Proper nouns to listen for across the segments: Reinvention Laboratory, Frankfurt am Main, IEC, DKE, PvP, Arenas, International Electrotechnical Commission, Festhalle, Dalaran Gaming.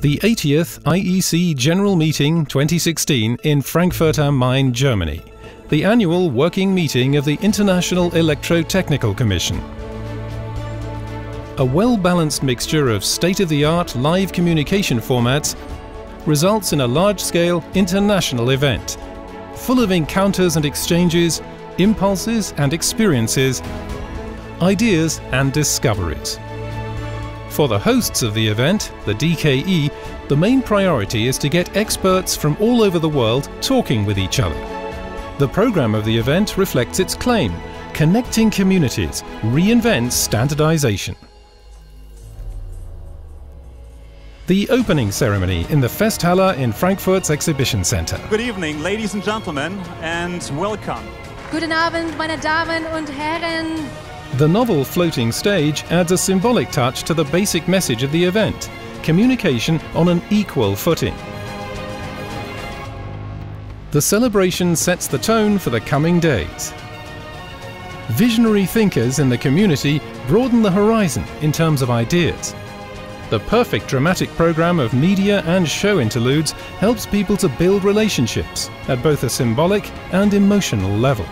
the 80th IEC General Meeting 2016 in Frankfurt am Main, Germany, the annual working meeting of the International Electrotechnical Commission. A well-balanced mixture of state-of-the-art live communication formats results in a large-scale international event, full of encounters and exchanges, impulses and experiences, ideas and discoveries. For the hosts of the event, the DKE, the main priority is to get experts from all over the world talking with each other. The program of the event reflects its claim: connecting communities, reinvents standardization. The opening ceremony in the Festhalle in Frankfurt's exhibition center. Good evening, ladies and gentlemen, and welcome. Guten Abend, meine Damen und Herren. The novel floating stage adds a symbolic touch to the basic message of the event: communication on an equal footing. The celebration sets the tone for the coming days. Visionary thinkers in the community broaden the horizon in terms of ideas. The perfect dramatic program of media and show interludes helps people to build relationships at both a symbolic and emotional level.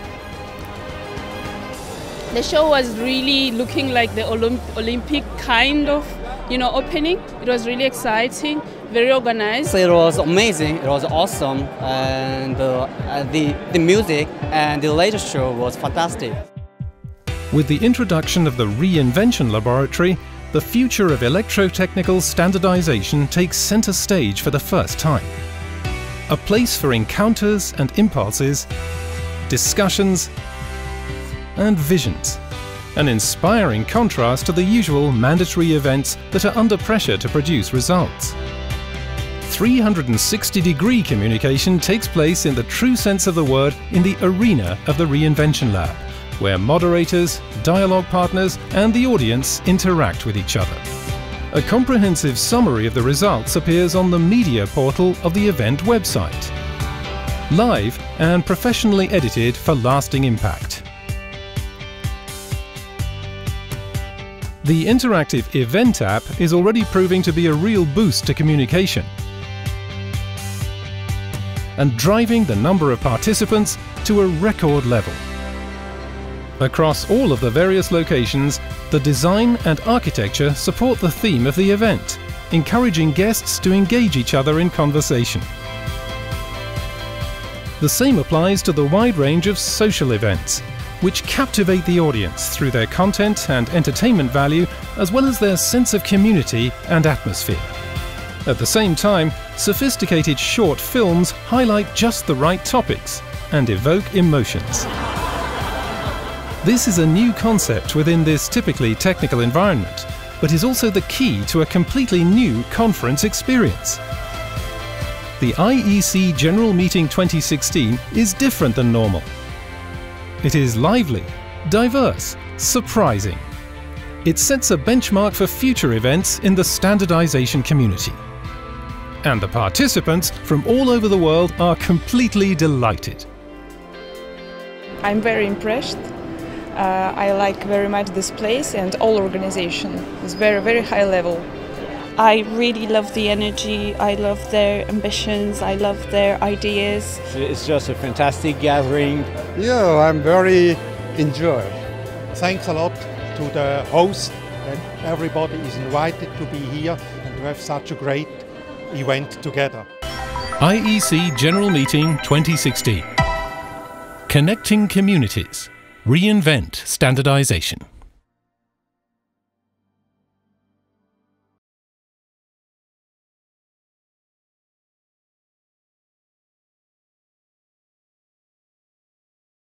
The show was really looking like the Olympic kind of, opening. It was really exciting, very organized. It was amazing, it was awesome, and the music and the later show was fantastic. With the introduction of the Reinvention Laboratory, the future of electrotechnical standardization takes center stage for the first time. A place for encounters and impulses, discussions and visions. An inspiring contrast to the usual mandatory events that are under pressure to produce results. 360-degree communication takes place in the true sense of the word in the arena of the Reinvention Lab, where moderators, dialogue partners and the audience interact with each other. A comprehensive summary of the results appears on the media portal of the event website. Live and professionally edited for lasting impact. The interactive event app is already proving to be a real boost to communication and driving the number of participants to a record level. Across all of the various locations, the design and architecture support the theme of the event, encouraging guests to engage each other in conversation. The same applies to the wide range of social events, which captivate the audience through their content and entertainment value, as well as their sense of community and atmosphere. At the same time, sophisticated short films highlight just the right topics and evoke emotions. This is a new concept within this typically technical environment, but is also the key to a completely new conference experience. The IEC General Meeting 2016 is different than normal. It is lively, diverse, surprising. It sets a benchmark for future events in the standardization community. And the participants from all over the world are completely delighted. I'm very impressed. I like very much this place and all organization. It's very, very high level. I really love the energy, I love their ambitions, I love their ideas. It's just a fantastic gathering. Yeah, I'm very enjoyed. Thanks a lot to the host that everybody is invited to be here and to have such a great event together. IEC General Meeting 2016. Connecting communities. Reinvent standardization.